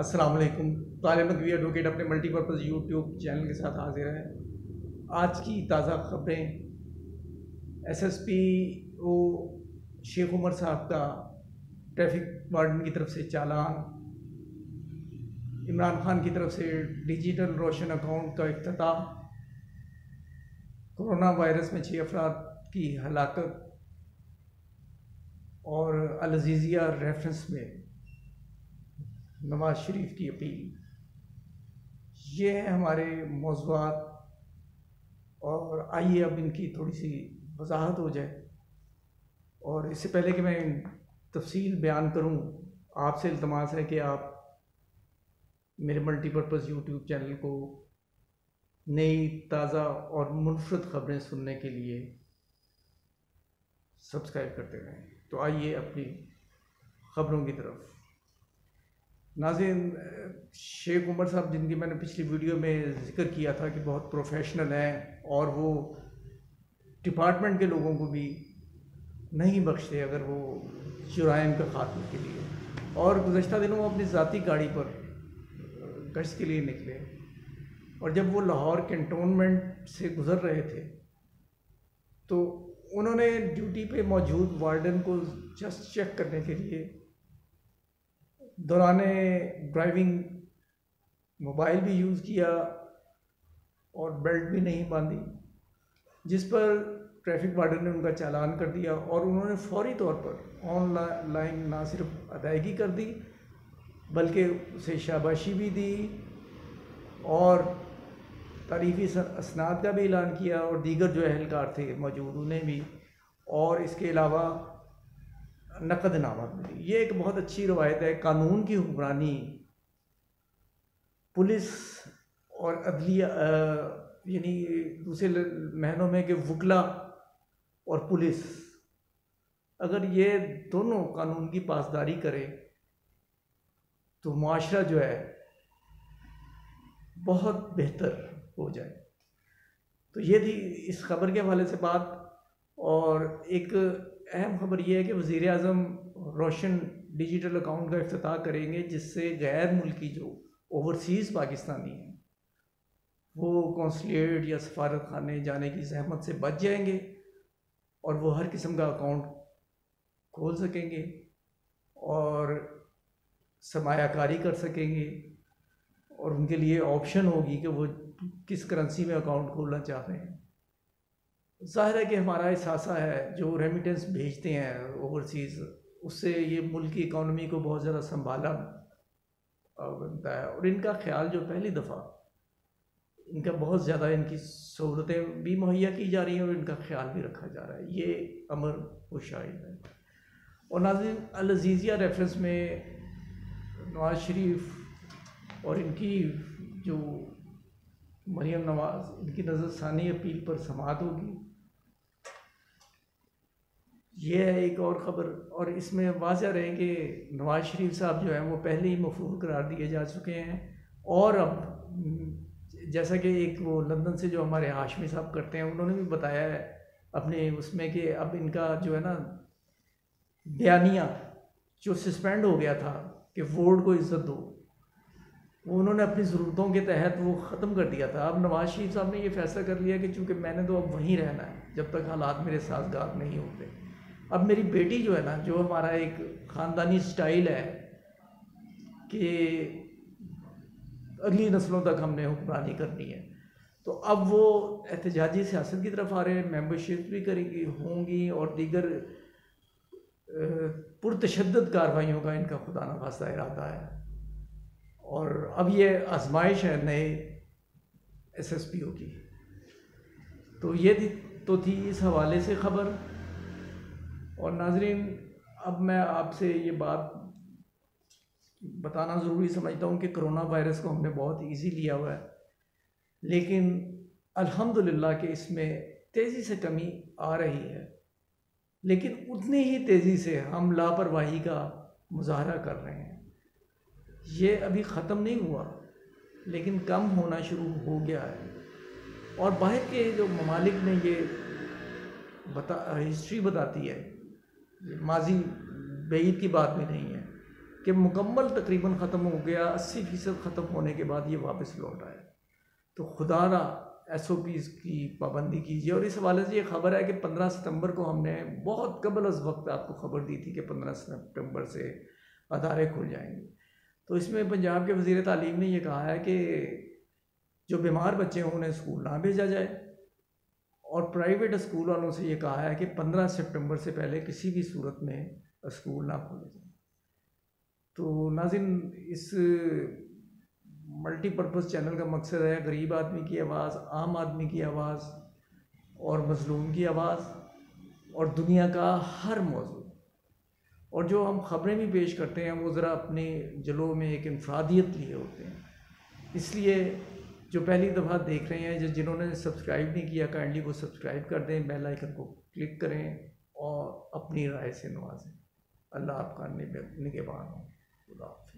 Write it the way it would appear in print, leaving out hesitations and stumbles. अस्सलाम वालेकुम। तालिब नक़वी एडवोकेट अपने मल्टीपर्पज़ यूट्यूब चैनल के साथ हाजिर है। आज की ताज़ा खबरें, SSPO शेख उमर साहब का ट्रैफिक वार्डन की तरफ से चालान, इमरान खान की तरफ से डिजिटल रोशन अकाउंट का इख्तिताम, कोरोना वायरस में 6 अफराद की हलाकत और अल जीजिया रेफरेंस में नवाज शरीफ की अपील, ये है हमारे मौज़ूआत। और आइए अब इनकी थोड़ी सी वजाहत हो जाए। और इससे पहले कि मैं तफसील बयान करूं, आपसे इल्तमास है कि आप मेरे मल्टीपर्पज़ यूट्यूब चैनल को नई ताज़ा और मुनफरद ख़बरें सुनने के लिए सब्सक्राइब करते रहें। तो आइए अपनी ख़बरों की तरफ। नाज़रीन, शेख उमर साहब, जिनकी मैंने पिछली वीडियो में ज़िक्र किया था कि बहुत प्रोफेशनल हैं और वो डिपार्टमेंट के लोगों को भी नहीं बख्शते अगर वो जुराइम का खात्मे के लिए, और गुज़श्ता दिनों वो अपनी ज़ाती गाड़ी पर गश्त के लिए निकले। और जब वो लाहौर कैंटोनमेंट से गुज़र रहे थे तो उन्होंने ड्यूटी पे मौजूद वार्डन को जस्ट चेक करने के लिए दौरान ड्राइविंग मोबाइल भी यूज़ किया और बेल्ट भी नहीं बांधी, जिस पर ट्रैफिक वार्डन ने उनका चालान कर दिया। और उन्होंने फौरी तौर पर ऑनलाइन ना सिर्फ अदायगी कर दी बल्कि उसे शाबाशी भी दी और तारीफ़ी असनाद का भी ऐलान किया। और दीगर जो अहलकार थे मौजूद उन्हें भी, और इसके अलावा नकद नामा मिली। ये एक बहुत अच्छी रवायत है। कानून की हुक्मरानी पुलिस और अदलिया, यानी दूसरे महनों में कि वकला और पुलिस, अगर ये दोनों कानून की पासदारी करें तो माशरा जो है बहुत बेहतर हो जाए। तो ये थी इस खबर के हवाले से बात। और एक अहम खबर यह है कि वज़ीर आज़म रोशन डिजिटल अकाउंट का इफ्तिताह करेंगे, जिससे गैर मुल्की जो ओवरसीज़ पाकिस्तानी हैं वो कौंसलेट या सफारत खाने जाने की जहमत से बच जाएंगे और वो हर किस्म का अकाउंट खोल सकेंगे और सरमायाकारी कर सकेंगे। और उनके लिए ऑप्शन होगी कि वो किस करेंसी में अकाउंट खोलना चाह रहे हैं। ज़ाहिर है कि हमारा एहसासा है जो रेमिटेंस भेजते हैं ओवरसीज़, उससे ये मुल्क की इकॉनमी को बहुत ज़्यादा संभाला बनता है। और इनका ख्याल जो पहली दफ़ा इनका बहुत ज़्यादा, इनकी सहूलतें भी मुहैया की जा रही हैं और इनका ख्याल भी रखा जा रहा है, ये अमर खुशाइद है। और नाज़रीन, अल जीजिया रेफरेंस में नवाज शरीफ और इनकी जो मरियम नवाज, इनकी नज़रसानी अपील पर समाअत होगी, यह है एक और ख़बर। और इसमें वाज़ह रहे कि नवाज शरीफ साहब जो हैं वो पहले ही मफरूर करार दिए जा चुके हैं। और अब जैसा कि एक वो लंदन से जो हमारे हाशमी साहब करते हैं, उन्होंने भी बताया है अपने उसमें कि अब इनका जो है ना बयानिया जो सस्पेंड हो गया था कि वोट को इज़्ज़त दो, वो उन्होंने अपनी ज़रूरतों के तहत वो ख़त्म कर दिया था। अब नवाज शरीफ साहब ने ये फ़ैसला कर लिया कि चूँकि मैंने तो अब वहीं रहना है जब तक हालात मेरे साजगार नहीं होते। अब मेरी बेटी जो है ना, जो हमारा एक ख़ानदानी स्टाइल है कि अगली नस्लों तक हमने हुक्मरानी करनी है, तो अब वो एहतजाजी सियासत की तरफ आ रहे हैं, मेम्बरशिप भी करेंगी होंगी और दीगर पुरतशद्दद कार्रवाइयों का इनका खुदा न खास्ता इरादा है। और अब ये आजमाइश है नए SSPO की। तो ये थी इस हवाले से ख़बर। और नाजरीन, अब मैं आपसे ये बात बताना ज़रूरी समझता हूँ कि कोरोना वायरस को हमने बहुत इजी लिया हुआ है, लेकिन अल्हम्दुलिल्लाह कि इसमें तेज़ी से कमी आ रही है, लेकिन उतनी ही तेज़ी से हम लापरवाही का मुजाहरा कर रहे हैं। ये अभी ख़त्म नहीं हुआ लेकिन कम होना शुरू हो गया है। और बाहर के जो ममालिक ने ये हिस्ट्री बताती है, माजी बेईद की बात भी नहीं है कि मुकम्मल तकरीबन ख़त्म हो गया, 80% ख़त्म होने के बाद ये वापस लौट आया। तो खुदारा SOPs की पाबंदी कीजिए। और इस हवाले से ये ख़बर है कि 15 सितंबर को हमने बहुत कबल अज़ वक्त आपको ख़बर दी थी कि 15 सितंबर से अदारे खुल जाएंगे। तो इसमें पंजाब के वज़ीर तालीम ने यह कहा है कि जो बीमार बच्चे हों उन्हें स्कूल ना भेजा जाए, और प्राइवेट स्कूल वालों से ये कहा है कि 15 सितंबर से पहले किसी भी सूरत में स्कूल ना खोले जाए। तो नाज़रीन, इस मल्टीपर्पज़ चैनल का मकसद है गरीब आदमी की आवाज़, आम आदमी की आवाज़ और मज़लूम की आवाज़ और दुनिया का हर मौजू। और जो हम ख़बरें भी पेश करते हैं वो ज़रा अपने जलों में एक इंफरादियत लिए होते हैं। इसलिए जो पहली दफ़ा देख रहे हैं, जो जिन्होंने सब्सक्राइब नहीं किया, काइंडली वो सब्सक्राइब कर दें, बेल आइकन को क्लिक करें और अपनी राय से नवाजें। अल्लाह आपका निगहबान हो। खुदा।